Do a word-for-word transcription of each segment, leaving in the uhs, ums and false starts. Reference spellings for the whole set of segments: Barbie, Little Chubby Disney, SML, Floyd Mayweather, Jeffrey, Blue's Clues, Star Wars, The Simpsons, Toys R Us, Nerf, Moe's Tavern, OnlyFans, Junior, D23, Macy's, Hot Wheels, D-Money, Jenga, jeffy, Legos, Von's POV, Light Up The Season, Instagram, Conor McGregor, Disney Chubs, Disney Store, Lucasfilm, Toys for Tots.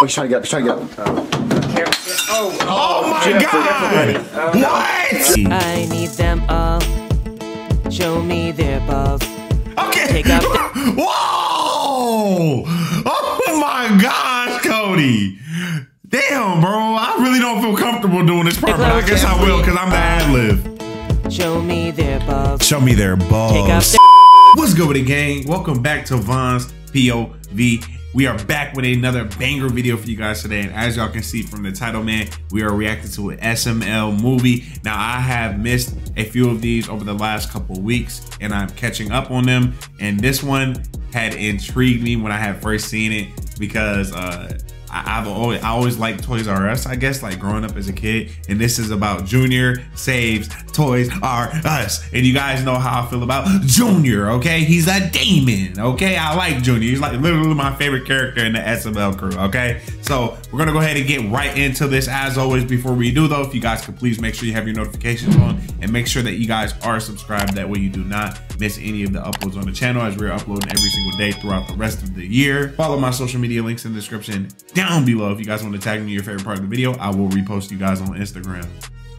Oh, he's trying to get up, he's trying to get up. Oh, oh, oh my Jeffrey. God! Oh. What? I need them all. Show me their balls. Okay. Take up the whoa! Oh my gosh, Cody! Damn, bro, I really don't feel comfortable doing this part, but I guess I will, because I'm the ad-lib. Show me their balls. Show me their balls. Take up the what's good with the gang? Welcome back to Von's P O V. We are back with another banger video for you guys today, and as y'all can see from the title, man, we are reacting to an S M L movie. Now, I have missed a few of these over the last couple of weeks, and I'm catching up on them, and this one had intrigued me when I had first seen it, because uh, I, I've always, I always liked Toys R Us, I guess, like growing up as a kid, and this is about Junior saves Toys R Us, and you guys know how I feel about Junior, okay? He's a demon, okay? I like Junior. He's like literally my favorite character in the S M L crew, okay? So we're gonna go ahead and get right into this. As always, before we do though, if you guys could please make sure you have your notifications on and make sure that you guys are subscribed. That way you do not miss any of the uploads on the channel, as we're uploading every single day throughout the rest of the year. Follow my social media links in the description down below. If you guys want to tag me your favorite part of the video, I will repost you guys on Instagram.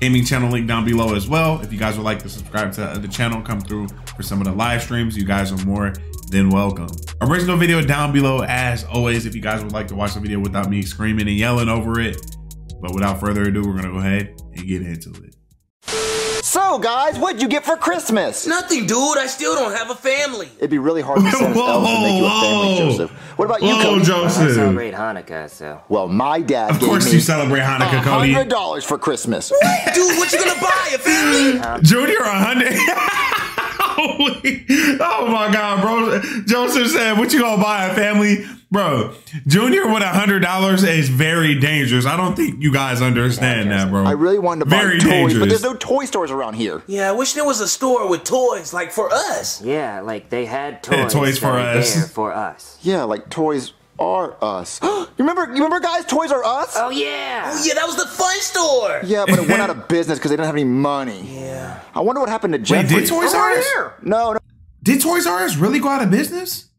Gaming channel link down below as well. If you guys would like to subscribe to the channel, come through for some of the live streams. You guys are more than welcome. Original video down below as always, if you guys would like to watch the video without me screaming and yelling over it. But without further ado, we're gonna go ahead and get into it. So guys, what'd you get for Christmas? Nothing, dude. I still don't have a family. It'd be really hard to send whoa, elves to make you a family, whoa. Joseph. What about you, Cody? Joseph. Well, I celebrate Hanukkah, so. Well, my dad of gave course me you celebrate Hanukkah, one hundred dollars Cody. one hundred dollars for Christmas. Wait, dude, what you gonna buy, a family? Uh, Junior, one hundred dollars. Oh my God, bro. Joseph said, what you gonna buy, a family? Bro, Junior with one hundred dollars is very dangerous. I don't think you guys understand that, bro. I really wanted to buy very toys, dangerous. But there's no toy stores around here. Yeah, I wish there was a store with toys, like for us. Yeah, like they had toys, yeah, toys for us. There for us. Yeah, like Toys R Us. You remember, you remember, guys, Toys R Us? Oh, yeah. Oh, yeah, that was the fun store. Yeah, but it went out of business because they didn't have any money. Yeah. I wonder what happened to Jeffrey. Wait, did Toys R Us? No, no. Did Toys R Us really go out of business?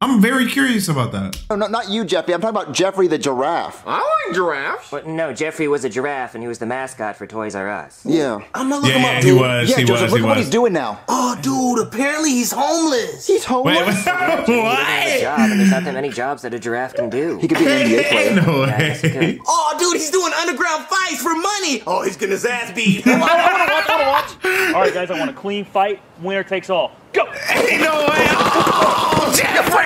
I'm very curious about that. No, no, not you, Jeffy. I'm talking about Jeffrey the giraffe. I like giraffes. But no, Jeffrey was a giraffe, and he was the mascot for Toys R Us. Yeah. I'm not looking yeah, him up, dude. He was, yeah, he Joseph, was, look he at was. What he's doing now. Oh, dude, apparently he's homeless. He's homeless? Wait, what? Yeah, Junior, what? He doesn't have a job, and there's not that many jobs that a giraffe can do. He could be an N B A player. No way. Yeah, I guess he could. Oh, dude, he's doing underground fights for money. Oh, he's getting his ass beat. I want to watch, I want to watch. All right, guys, I want a clean fight. Winner takes all. Go! Ain't no way! Oh, Jeffrey!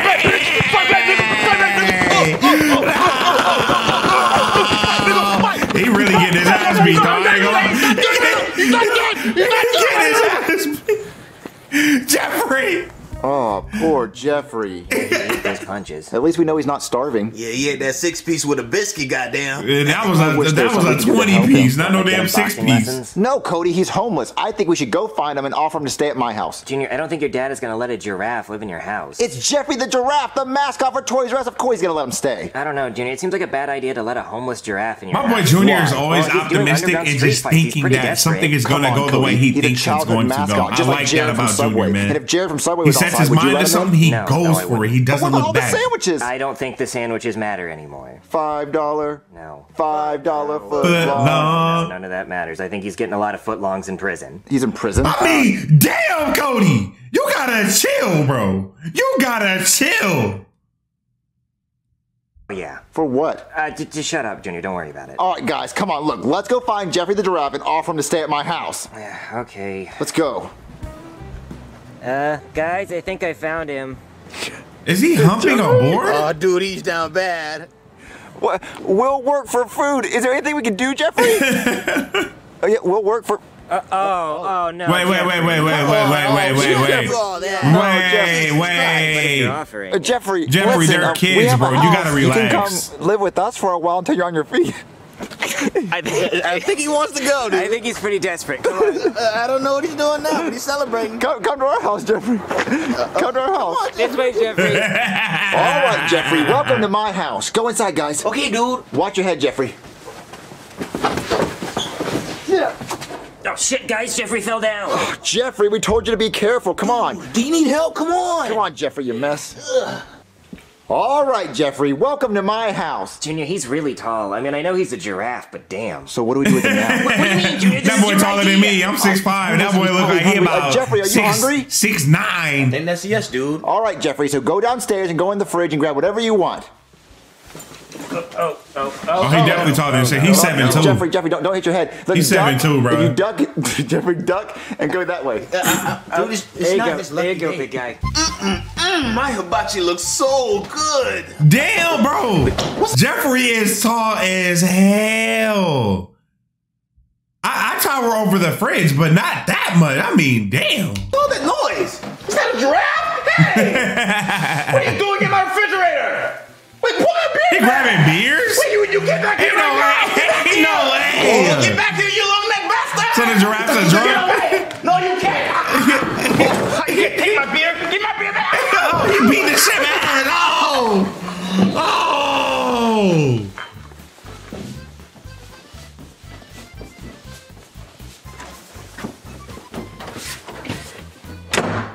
He really getting his ass beat, dog. I ain't gonna lie. He's not good! He's not good! He's getting his ass beat! Jeffrey! Oh, poor Jeffrey. Yeah, he ate those punches. At least we know he's not starving. Yeah, he ate that six-piece with a biscuit, goddamn. Yeah, that was a, that was a twenty-piece, not no damn six-piece. No, Cody, he's homeless. I think we should go find him and offer him to stay at my house. Junior, I don't think your dad is going to let a giraffe live in your house. It's Jeffrey the giraffe, the mascot for Toys R Us. Of course he's going to let him stay. I don't know, Junior. It seems like a bad idea to let a homeless giraffe in your house. My boy Junior is always optimistic and just thinking that something is going to go the way he thinks it's going to go. I like that about Junior, man. And if Jared from Subway was outside, sets his mind to something, he goes for it. He doesn't look back. Sandwiches. I don't think the sandwiches matter anymore. Five dollar. No. Five dollar foot long. No, none of that matters. I think he's getting a lot of footlongs in prison. He's in prison. I mean, damn, Cody, you gotta chill, bro. You gotta chill. Yeah. For what? Uh, just shut up, Junior. Don't worry about it. All right, guys, come on. Look, let's go find Jeffrey the giraffe and offer him to stay at my house. Yeah. Okay. Let's go. Uh, guys, I think I found him. Is he humping a board? Oh, dude, he's down bad. What? We'll work for food. Is there anything we can do, Jeffrey? Oh, yeah, we'll work for... Uh, oh, oh, no. Wait, wait, wait, wait, wait, wait, wait, wait, wait, wait, wait, wait. Jeffrey, Jeffrey, they're kids, bro. You gotta relax. You can come live with us for a while until you're on your feet. I, th I think he wants to go, dude. I think he's pretty desperate. Come on. Uh, I don't know what he's doing now, but he's celebrating. Come, come to our house, Jeffrey. Come to our house. On, Jeffrey. This way, Jeffrey. All right, Jeffrey. Welcome to my house. Go inside, guys. Okay, dude. Watch your head, Jeffrey. Yeah. Oh, shit, guys. Jeffrey fell down. Oh, Jeffrey, we told you to be careful. Come on. Ooh, do you need help? Come on. Come on, Jeffrey, you mess. Ugh. All right, Jeffrey, welcome to my house. Junior, he's really tall. I mean, I know he's a giraffe, but damn. So what do we do with him now? What do you mean, Junior? That boy taller idea. than me. I'm six five. Oh, that boy looks like he about uh, Jeffrey, are you six, hungry? six nine. I think that's a yes, dude. All right, Jeffrey, so go downstairs and go in the fridge and grab whatever you want. Oh, oh, oh, oh, oh, he definitely oh, taller than shit. He's seven two. Oh, Jeffrey, Jeffrey, don't, don't hit your head. Look, he's seven two, bro. If you duck, Jeffrey, duck and go that way. Uh, uh, dude, it's, it's there you not go. This there you go, big guy. Mm-mm, mm, my hibachi looks so good. Damn, bro. What's Jeffrey is tall as hell. I, I tower over the fridge, but not that much. I mean, damn. All that noise. Is that a giraffe? Hey, what are you doing in my refrigerator? Wait, what? He grabbing beers? Wait, you, you get back here. Ain't no way. Ain't no way. Oh, get back here, you long neck bastard. So the giraffe's a drunk? No, you can't. Take my beer. Get my beer back. Oh, he beat the shit out of it. Oh. Oh.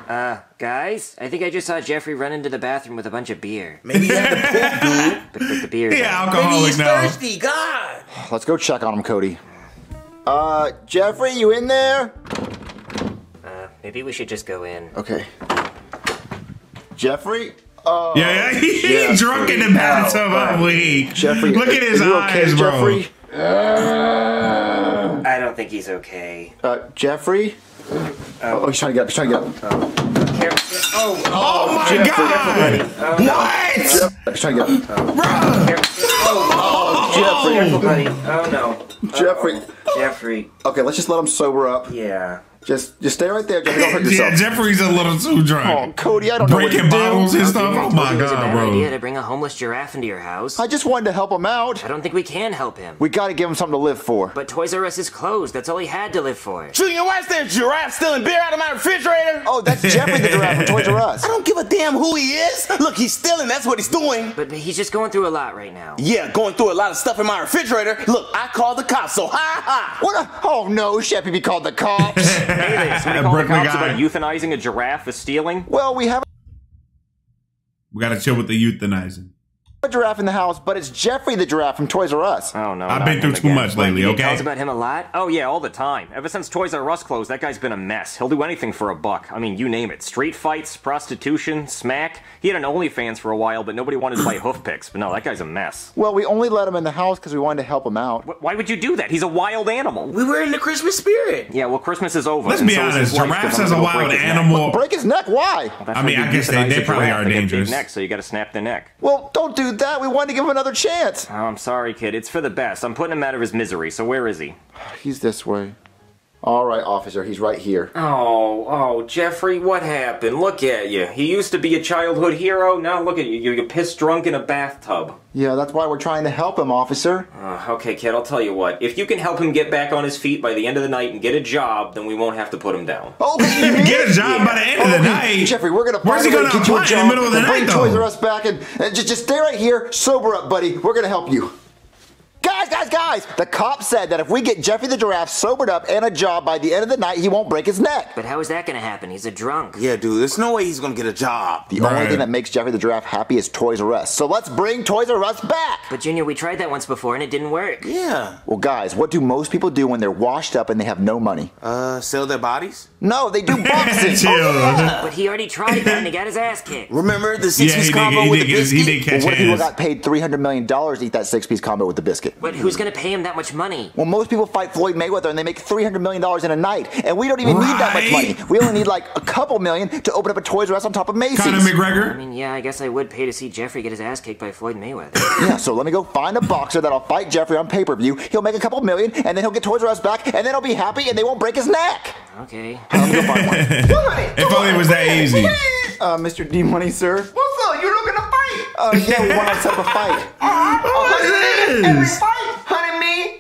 Uh, guys, I think I just saw Jeffrey run into the bathroom with a bunch of beer. Maybe he had to poop, dude. But, but the beer. Yeah, alcoholic he's now. thirsty, God. Let's go check on him, Cody. Uh, Jeffrey, you in there? Uh, maybe we should just go in. Okay. Jeffrey? Oh. Yeah, yeah. He's Jeffrey. drunk in the bathtub all oh, week. Jeffrey, look at his eyes, okay, bro. Jeffrey? Uh, I don't think he's okay. Uh, Jeffrey? Oh, oh, he's trying to get up, he's trying to get up. Oh, oh, oh my Jeffrey. God! Oh, no. What? He's trying to get up. Bro! Oh, oh, Jeffrey. Careful, buddy. Oh, no. Jeffrey. Uh-oh. Jeffrey. Okay, let's just let him sober up. Yeah. Just just stay right there, Jeffrey. Don't hurt yourself. Yeah, Jeffrey's a little too drunk. Oh, Cody, I don't know what to do. Breaking bottles and stuff. Oh, my God, bro. It's a bad idea to bring a homeless giraffe into your house. I just wanted to help him out. I don't think we can help him. We got to give him something to live for. But Toys R Us is closed. That's all he had to live for. Junior, why is there a giraffe stealing beer out of my refrigerator? Oh, that's Jeffrey the giraffe from Toys R Us. I don't give a damn who he is. Look, he's stealing. That's what he's doing. But he's just going through a lot right now. Yeah, going through a lot of stuff in my refrigerator. Look, I called the cops, so ha ha. What a... Oh, no, Jeffy be called the cops. Hey there, somebody call the cops about euthanizing a giraffe for stealing? Well, we have We gotta chill with the euthanizing. A giraffe in the house, but it's Jeffrey the giraffe from Toys R Us. Oh no, I've been through too much lately, okay? He talks about him a lot? Oh yeah, all the time. Ever since Toys R Us closed, that guy's been a mess. He'll do anything for a buck. I mean, you name it. Street fights, prostitution, smack. He had an OnlyFans for a while, but nobody wanted to buy hoof picks. But no, that guy's a mess. Well, we only let him in the house because we wanted to help him out. W why would you do that? He's a wild animal. We were in the Christmas spirit. Yeah, well, Christmas is over. Let's be honest, giraffes as a wild animal. Break his neck? Why? Well, I mean, I guess they, they probably are dangerous. Neck, so you gotta snap their neck. Well, don't do that. We wanted to give him another chance. Oh, I'm sorry, kid. It's for the best. I'm putting him out of his misery. So where is he? He's this way. All right, officer. He's right here. Oh, oh, Jeffrey, what happened? Look at you. He used to be a childhood hero. Now look at you. You're pissed drunk in a bathtub. Yeah, that's why we're trying to help him, officer. Uh, okay, kid, I'll tell you what. If you can help him get back on his feet by the end of the night and get a job, then we won't have to put him down. Oh, get a job yeah. by the end oh, of the okay. night? Jeffrey, we're going to find a way to get you a job in the middle of the night, bring Toys R Us back and, and just, just stay right here. Sober up, buddy. We're going to help you. Guys, guys, guys! The cop said that if we get Jeffy the giraffe sobered up and a job by the end of the night, he won't break his neck. But how is that gonna happen? He's a drunk. Yeah, dude, there's no way he's gonna get a job. The right. only thing that makes Jeffy the giraffe happy is Toys R Us. So let's bring Toys R Us back! But Junior, we tried that once before and it didn't work. Yeah. Well, guys, what do most people do when they're washed up and they have no money? Uh, sell their bodies? No, they do boxing. Chill. Oh, yeah. But he already tried that and he got his ass kicked. Remember the six-piece yeah, combo did, with did, the biscuit? He did catch well, what if people got paid three hundred million dollars to eat that six-piece combo with the biscuit? But who's going to pay him that much money? Well, most people fight Floyd Mayweather and they make three hundred million dollars in a night. And we don't even right. need that much money. We only need like a couple million to open up a Toys R Us on top of Macy's. Conor McGregor? I mean, yeah, I guess I would pay to see Jeffrey get his ass kicked by Floyd Mayweather. Yeah, so let me go find a boxer that'll fight Jeffrey on pay-per-view. He'll make a couple million and then he'll get Toys R Us back and then he'll be happy and they won't break his neck. Okay. Uh, let me go find one. If only it was that easy. Uh, Mister D-Money, sir. What's up? You're looking to fight? Uh, yeah, we want us to have a fight. Uh-huh. What is this?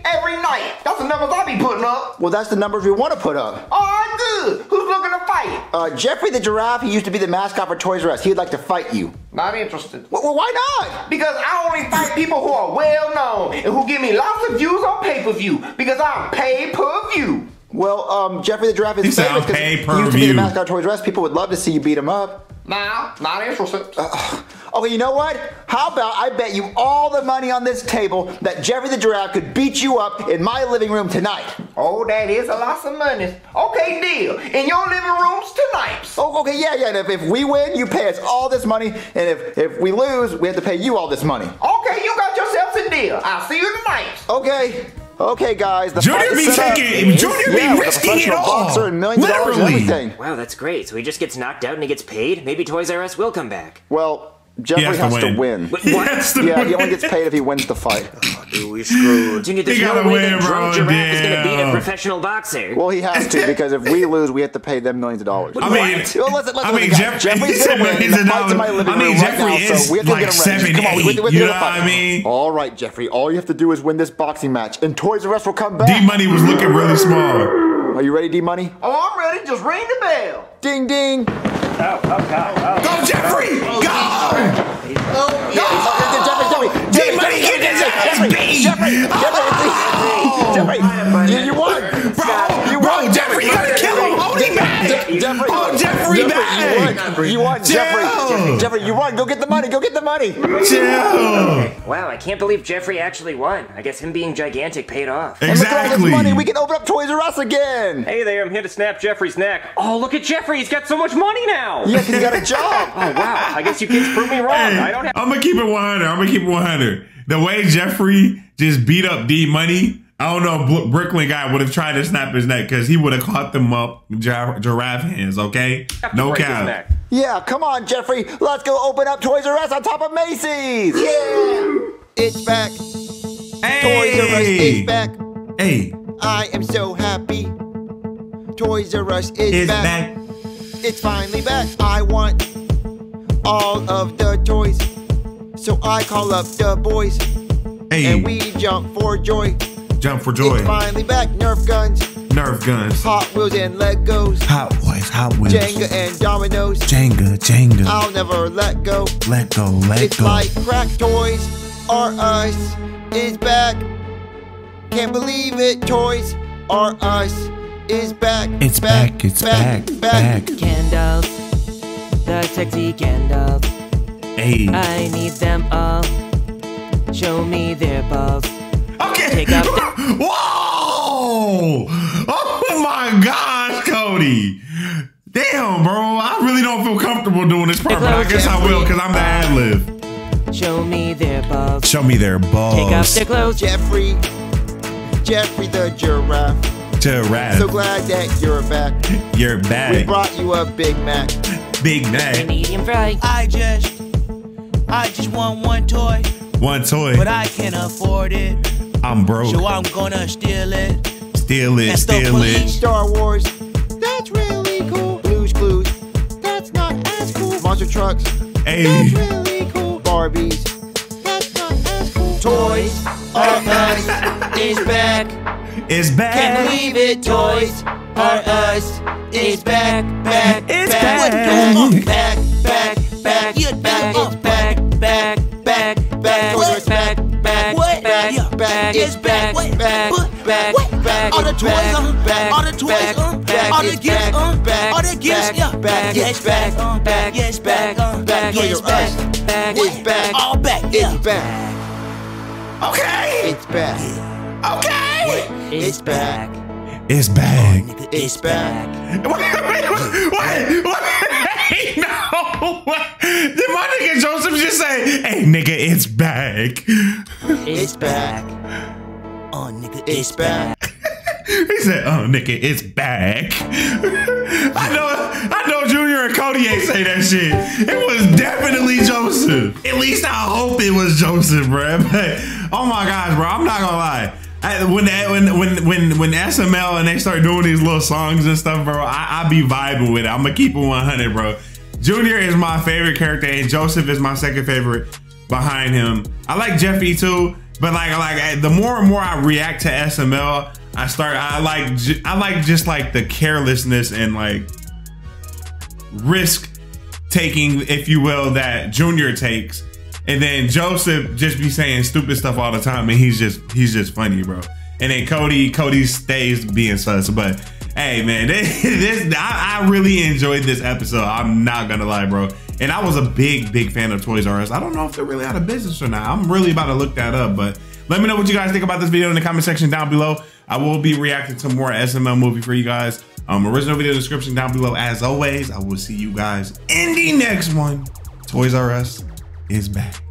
Every night. That's the numbers I be putting up. Well, that's the numbers we want to put up. All right, good. Who's looking to fight? Uh, Jeffrey the giraffe, he used to be the mascot for Toys R Us. He would like to fight you. Not interested. Well, well, why not? Because I only fight people who are well-known and who give me lots of views on pay-per-view because I'm pay-per-view. Well, um, Jeffrey the giraffe is famous because he used to be the mascot for Toys R Us. People would love to see you beat him up. Nah, not interested. Uh, Okay, you know what? How about I bet you all the money on this table that Jeffrey the Giraffe could beat you up in my living room tonight. Oh, that is a lot of money. Okay, deal. In your living rooms tonight. Oh, okay, yeah, yeah. And if, if we win, you pay us all this money. And if, if we lose, we have to pay you all this money. Okay, you got yourself a deal. I'll see you tonight. Okay. Okay, guys. The Junior be taking, Junior yeah, be risking it all. Literally. And wow, that's great. So he just gets knocked out and he gets paid. Maybe Toys R Us will come back. Well, Jeffrey has, has to win. To win. What? He has to yeah, win. He only gets paid if he wins the fight. Oh, dude, we screwed. Junior, there's no way that drunk Giraffe damn. is going to beat a professional boxer. Well, he has to because if we lose, we have to pay them millions of dollars. I mean, let's, let's I mean, Jeff, Jeffrey's going to win. The fight's in my living I mean, room Jeffrey right now, so we have to like get him ready. Come on, we have to win the fight. I mean? All right, Jeffrey, all you have to do is win this boxing match, and Toys R Us will come back. D-Money was looking really small. Are you ready, D-Money? Oh, I'm ready. Just ring the bell. Ding, ding. Oh, oh, oh, oh. Go, Jeffrey! Go! Go! Go! Jeffrey, Jeffrey, Jeffrey, Jeffrey, Jeffrey, Jeffrey, Jeffrey, oh. Jeffrey, oh. You, you won, bro, you won, bro, Jeffrey, you gotta kill him, hold him back, Jeffrey, hold Jeffrey back, you won, Jeffrey, Jeffrey, you won, go get the money, go get the money. Okay. Wow, I can't believe Jeffrey actually won. I guess him being gigantic paid off. Exactly. And with all this money, we can open up Toys R Us again. Hey there, I'm here to snap Jeffrey's neck. Oh, look at Jeffrey, he's got so much money now. Yeah, because you got a job. Oh, wow. I guess you kids prove me wrong. Hey, I don't have I'm going to keep it one hundred. I'm going to keep it one hundred. The way Jeffrey just beat up D-Money, I don't know if Brooklyn guy would have tried to snap his neck because he would have caught them up gir giraffe hands, okay? No cap. Yeah, come on, Jeffrey. Let's go open up Toys R Us on top of Macy's. Yeah. It's back. Hey. Toys R Us is back. Hey. I am so happy. Toys R Us is it's back. back. It's finally back. I want all of the toys. So I call up the boys. Hey. And we jump for joy. Jump for joy. It's finally back. Nerf guns. Nerf guns. Hot Wheels and Legos. Hot Wheels, Hot Wheels. Jenga and dominoes. Jenga, Jenga. I'll never let go. Let go, let it's go. It's like crack. Toys R Us is back. Can't believe it. Toys R Us is back. It's back, back it's back, back, back, back. Candles, the sexy candles. Hey. I need them all. Show me their balls. Okay. Take up the whoa! Oh my gosh, Cody. Damn, bro. I really don't feel comfortable doing this part, but I guess I will because I'm the ad-lib. Show me their balls. Show me their balls. Take off their clothes. Jeffrey. Jeffrey the Giraffe. So glad that you're back. You're back. We brought you a Big Mac. Big Mac. Medium fried. I just, I just want one toy. One toy. But I can't afford it. I'm broke. So I'm gonna steal it. Steal it. That's steal it. Star Wars. That's really cool. Blue's Clues. That's not as cool. Monster trucks. Hey. That's really cool. Barbies. That's not as cool. Toys R Us is back. Is back. Can't believe it, Toys R Us is back, back, it's back, back, back, back, back, back, it's back, back, back, back, Toys back, back, back, back, it's back, back, back, back, all the toys, all the toys, all the gifts, all the gifts, yeah, back, yes, back, back, yes, back, back, yes, back, back, it's back, all back, it's back. Okay, it's back. Okay! It's back. It's back. It's back. Wait, wait, wait, wait, no! Did my nigga Joseph just say, hey nigga, it's back. It's back. Oh nigga, it's back. He said, oh nigga, it's back. I know I know Junior and Cody ain't say that shit. It was definitely Joseph. At least I hope it was Joseph, bruh. But oh my gosh, bro, I'm not gonna lie. I, when, when when when when S M L and they start doing these little songs and stuff, bro, I, I be vibing with it. I'm gonna keep it one hundred, bro. Junior is my favorite character, and Joseph is my second favorite behind him. I like Jeffy too, but like like the more and more I react to S M L, I start I like I like just like the carelessness and like risk taking, if you will, that Junior takes. And then Joseph just be saying stupid stuff all the time, and he's just he's just funny, bro. And then Cody, Cody stays being sus. But hey, man, this, this I, I really enjoyed this episode. I'm not gonna lie, bro. And I was a big, big fan of Toys R Us. I don't know if they're really out of business or not. I'm really about to look that up, but let me know what you guys think about this video in the comment section down below. I will be reacting to more S M L movie for you guys. Um, original video description down below. As always, I will see you guys in the next one. Toys R Us is back.